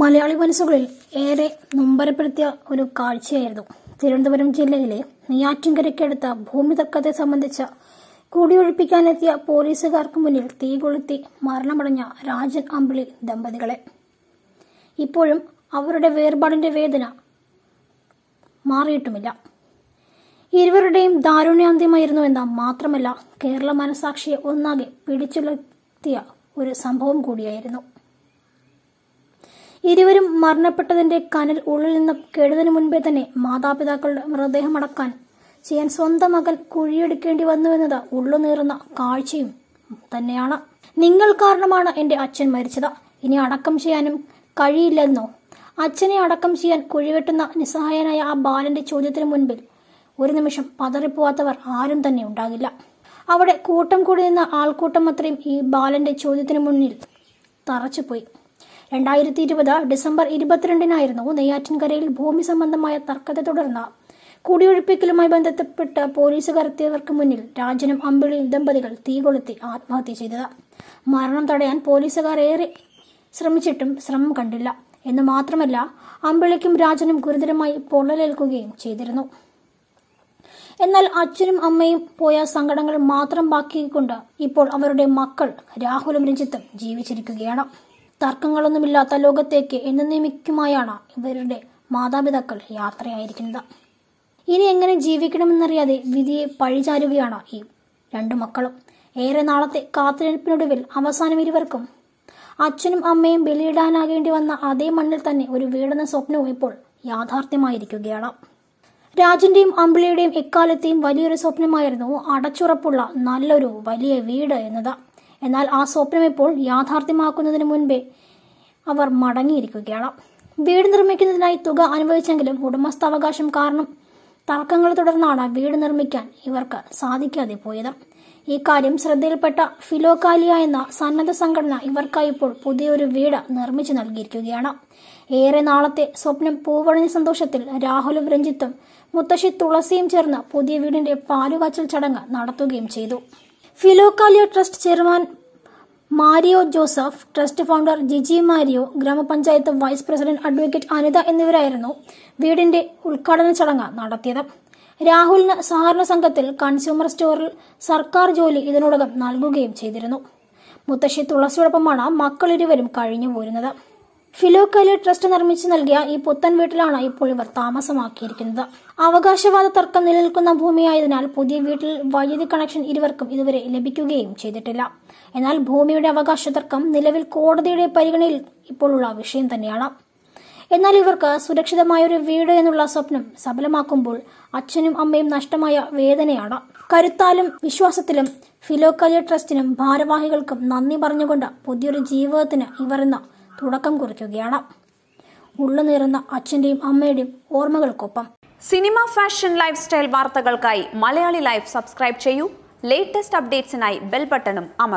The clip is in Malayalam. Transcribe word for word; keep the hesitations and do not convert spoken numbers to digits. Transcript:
മലയാളി മനസ്സുകളിൽ ഏറെ നൊമ്പരപ്പെടുത്തിയ ഒരു കാഴ്ചയായിരുന്നു തിരുവനന്തപുരം ജില്ലയിലെ നെയ്യാറ്റിൻകരയ്ക്കടുത്ത ഭൂമി തർക്കത്തെ സംബന്ധിച്ച കൂടിയൊഴിപ്പിക്കാനെത്തിയ പോലീസുകാർക്ക് മുന്നിൽ തീ കൊളുത്തി മരണമടഞ്ഞ രാജൻ അമ്പിളി ദമ്പതികളെ. ഇപ്പോഴും അവരുടെ വേർപാടിന്റെ വേദന മാറിയിട്ടുമില്ല. ഇരുവരുടെയും ദാരുണ്യാന്ത്യമായിരുന്നു എന്ന മാത്രമല്ല, കേരള മനസാക്ഷിയെ ഒന്നാകെ പിടിച്ചുലർത്തിയ ഒരു സംഭവം കൂടിയായിരുന്നു. ഇരുവരും മരണപ്പെട്ടതിന്റെ കനൽ ഉള്ളിൽ നിന്ന് കേടുന്നതിന് മുൻപേ തന്നെ മാതാപിതാക്കളുടെ മൃതദേഹമടക്കാൻ ചെയ്യാൻ സ്വന്തം മകൻ കുഴിയെടുക്കേണ്ടി വന്നുവെന്നത് ഉള്ളു നീറുന്ന കാഴ്ചയും തന്നെയാണ്. നിങ്ങൾ കാരണമാണ് എന്റെ അച്ഛൻ മരിച്ചത്, ഇനി അടക്കം ചെയ്യാനും കഴിയില്ലെന്നോ? അച്ഛനെ അടക്കം ചെയ്യാൻ കുഴിവെട്ടുന്ന നിസ്സഹായനായ ആ ബാലന്റെ ചോദ്യത്തിന് മുൻപിൽ ഒരു നിമിഷം പതറിപ്പോവാത്തവർ ആരും തന്നെ ഉണ്ടാകില്ല. അവിടെ കൂട്ടം കൂടി നിന്ന ആൾക്കൂട്ടം അത്രയും ഈ ബാലന്റെ ചോദ്യത്തിന് മുന്നിൽ തറച്ചുപോയി. രണ്ടായിരത്തി ഇരുപത് ഡിസംബർ ഇരുപത്തിരണ്ടിനായിരുന്നു നെയ്യാറ്റിൻകരയിൽ ഭൂമി സംബന്ധമായ തർക്കത്തെ തുടർന്ന് കുടിയൊഴിപ്പിക്കലുമായി ബന്ധപ്പെട്ട് പോലീസുകാരെത്തിയവർക്ക് മുന്നിൽ രാജനും അമ്പിളിയും ദമ്പതികൾ തീ കൊളുത്തി ആത്മഹത്യ ചെയ്തത്. മരണം തടയാൻ പോലീസുകാരേറെ ശ്രമിച്ചിട്ടും ശ്രമം കണ്ടില്ല എന്ന് മാത്രമല്ല, അമ്പിളിക്കും രാജനും ഗുരുതരമായി പൊള്ളലേൽക്കുകയും ചെയ്തിരുന്നു. എന്നാൽ അച്ഛനും അമ്മയും പോയ സങ്കടങ്ങൾ മാത്രം ബാക്കിക്കൊണ്ട് ഇപ്പോൾ അവരുടെ മക്കൾ രാഹുലും രഞ്ജിത്തും ജീവിച്ചിരിക്കുകയാണ്. തർക്കങ്ങളൊന്നുമില്ലാത്ത ലോകത്തേക്ക് എന്ന് നിമിക്കുമായാണ് ഇവരുടെ മാതാപിതാക്കൾ യാത്രയായിരിക്കുന്നത്. ഇനി എങ്ങനെ ജീവിക്കണമെന്നറിയാതെ വിധിയെ പഴിചാരുകയാണ് ഈ രണ്ടു മക്കളും. ഏറെ നാളത്തെ കാത്തിരിപ്പിനൊടുവിൽ അവസാനം ഇരുവർക്കും അച്ഛനും അമ്മയും ബലിയിടാനാകേണ്ടി വന്ന അതേ മണ്ണിൽ തന്നെ ഒരു വീടെന്ന സ്വപ്നവും ഇപ്പോൾ യാഥാർത്ഥ്യമായിരിക്കുകയാണ്. രാജന്റെയും അമ്പിളിയുടെയും എക്കാലത്തെയും വലിയൊരു സ്വപ്നമായിരുന്നു അടച്ചുറപ്പുള്ള നല്ലൊരു വലിയ വീട് എന്നത്. എന്നാൽ ആ സ്വപ്നം ഇപ്പോൾ യാഥാർത്ഥ്യമാക്കുന്നതിന് മുൻപേ അവർ മടങ്ങിയിരിക്കുകയാണ്. വീട് നിർമ്മിക്കുന്നതിനായി തുക അനുവദിച്ചെങ്കിലും ഉടമസ്ഥാവകാശം കാരണം തർക്കങ്ങൾ തുടർന്നാണ് വീട് നിർമ്മിക്കാൻ ഇവർക്ക് സാധിക്കാതെ പോയത്. ഈ കാര്യം ശ്രദ്ധയിൽപ്പെട്ട ഫിലോകാലിയ എന്ന സന്നദ്ധ സംഘടന ഇവർക്കായി ഇപ്പോൾ പുതിയൊരു വീട് നിർമ്മിച്ചു നൽകിയിരിക്കുകയാണ്. ഏറെ നാളത്തെ സ്വപ്നം പൂവണിഞ്ഞ സന്തോഷത്തിൽ രാഹുലും രഞ്ജിത്തും മുത്തശ്ശി തുളസിയും ചേർന്ന് പുതിയ വീടിന്റെ പാലുകാച്ചൽ ചടങ്ങ് നടത്തുകയും ചെയ്തു. Philokalia trust chairman Mario Joseph, trust founder Jiji Mario, ഗ്രാമപഞ്ചായത്ത് വൈസ് പ്രസിഡന്റ് അഡ്വക്കേറ്റ് അനിത എന്നിവരായിരുന്നു വീടിന്റെ ഉദ്ഘാടന ചടങ്ങ് നടത്തിയത്. രാഹുലിന് സഹകരണ സംഘത്തിൽ കൺസ്യൂമർ സ്റ്റോറിൽ സർക്കാർ ജോലി ഇതിനോടകം നൽകുകയും ചെയ്തിരുന്നു. മുത്തശ്ശി തുളസിയോടൊപ്പമാണ് മക്കൾ ഇരുവരും കഴിഞ്ഞു പോരുന്നത്. ഫിലോകാലിയ ട്രസ്റ്റ് നിർമ്മിച്ചു നൽകിയ ഈ പുത്തൻ വീട്ടിലാണ് ഇപ്പോൾ ഇവർ താമസമാക്കിയിരിക്കുന്നത്. അവകാശവാദ തർക്കം നിലനിൽക്കുന്ന ഭൂമിയായതിനാൽ പുതിയ വീട്ടിൽ വൈദ്യുതി കണക്ഷൻ ഇരുവർക്കും ഇതുവരെ ലഭിക്കുകയും ചെയ്തിട്ടില്ല. എന്നാൽ ഭൂമിയുടെ അവകാശ തർക്കം നിലവിൽ കോടതിയുടെ പരിഗണനയിൽ ഇപ്പോഴുള്ള വിഷയം തന്നെയാണ്. എന്നാൽ ഇവർക്ക് സുരക്ഷിതമായൊരു വീട് എന്നുള്ള സ്വപ്നം സഫലമാക്കുമ്പോൾ അച്ഛനും അമ്മയും നഷ്ടമായ വേദനയാണ്. കരുത്താലും വിശ്വാസത്തിലും ഫിലോകാലിയ ട്രസ്റ്റിനും ഭാരവാഹികൾക്കും നന്ദി പറഞ്ഞുകൊണ്ട് പുതിയൊരു ജീവിതത്തിന് ഇവർ ഇന്ന് തുടക്കം കുറിക്കുകയാണ്, ഉള്ളു നീറുന്ന അച്ഛന്റെയും അമ്മയുടെയും ഓർമ്മകൾക്കൊപ്പം. സിനിമ, ഫാഷൻ, ലൈഫ് സ്റ്റൈൽ വാർത്തകൾക്കായി മലയാളി ലൈഫ് സബ്സ്ക്രൈബ് ചെയ്യൂ. ലേറ്റസ്റ്റ് അപ്ഡേറ്റ്സിനായി ബെൽ ബട്ടണും അമർത്തുക.